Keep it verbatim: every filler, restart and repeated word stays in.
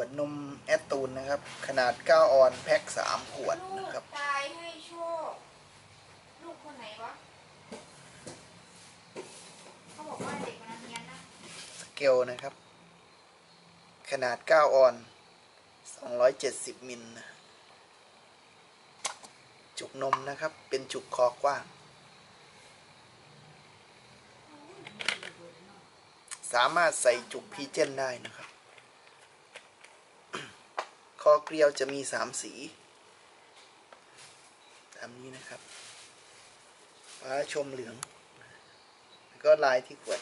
วดนมแอสตูนนะครับขนาดเก้าออนแพ็คสามขวดนะครับตายให้โชคลูกคนไหนวะเขาบอกว่าเด็กคนนั้นเนี้ยนะสเกลนะครับขนาดเก้าออนสองร้อยเจ็ดสิบมิลนะจุกนมนะครับเป็นจุกคอกว้างสามารถใส่จุกพีเจนได้นะครับ คอเกลียวจะมีสามสีตามนี้นะครับฟ้าชมเหลืองแล้วก็ลายที่ขวด